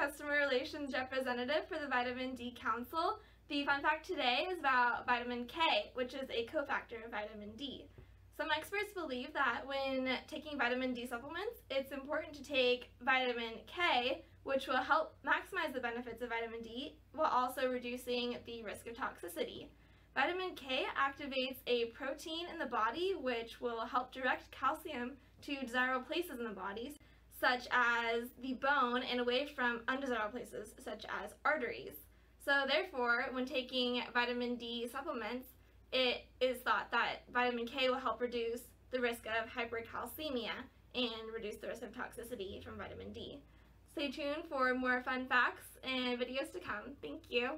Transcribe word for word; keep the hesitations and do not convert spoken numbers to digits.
Customer Relations Representative for the Vitamin D Council. The fun fact today is about vitamin K, which is a cofactor of vitamin D. Some experts believe that when taking vitamin D supplements, it's important to take vitamin K, which will help maximize the benefits of vitamin D while also reducing the risk of toxicity. Vitamin K activates a protein in the body which will help direct calcium to desirable places in the body, such as the bone, and away from undesirable places, such as arteries. So therefore, when taking vitamin D supplements, it is thought that vitamin K will help reduce the risk of hypercalcemia and reduce the risk of toxicity from vitamin D. Stay tuned for more fun facts and videos to come. Thank you.